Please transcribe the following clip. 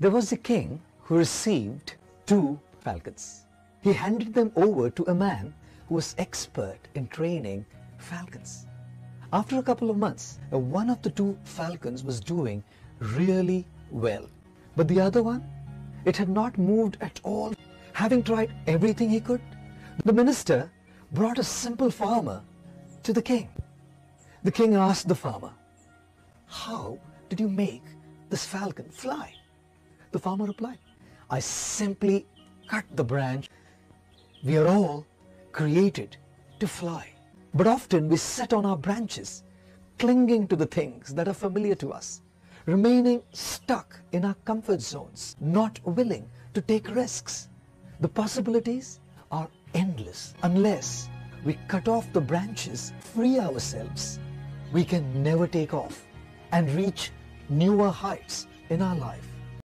There was a king who received 2 falcons. He handed them over to a man who was expert in training falcons. After a couple of months, one of the 2 falcons was doing really well. But the other one, it had not moved at all. Having tried everything he could, the minister brought a simple farmer to the king. The king asked the farmer, "How did you make this falcon fly?" The farmer replied, "I simply cut the branch. We are all created to fly. But often we sit on our branches, clinging to the things that are familiar to us, remaining stuck in our comfort zones, not willing to take risks. The possibilities are endless. Unless we cut off the branches, free ourselves, we can never take off and reach newer heights in our life."